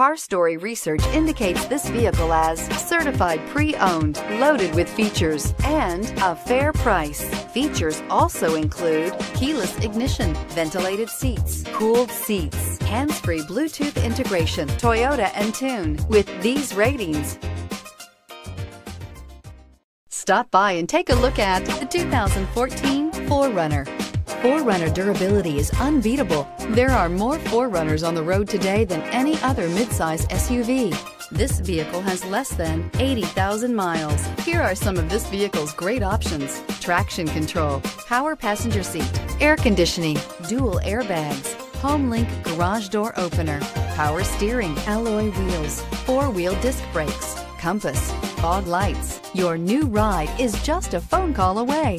CarStory research indicates this vehicle as certified pre-owned, loaded with features, and a fair price. Features also include keyless ignition, ventilated seats, cooled seats, hands-free Bluetooth integration, Toyota Entune. With these ratings, stop by and take a look at the 2014 4Runner. 4Runner durability is unbeatable. There are more 4Runners on the road today than any other midsize SUV. This vehicle has less than 80,000 miles. Here are some of this vehicle's great options: traction control, power passenger seat, air conditioning, dual airbags, HomeLink garage door opener, power steering, alloy wheels, four-wheel disc brakes, compass, fog lights. Your new ride is just a phone call away.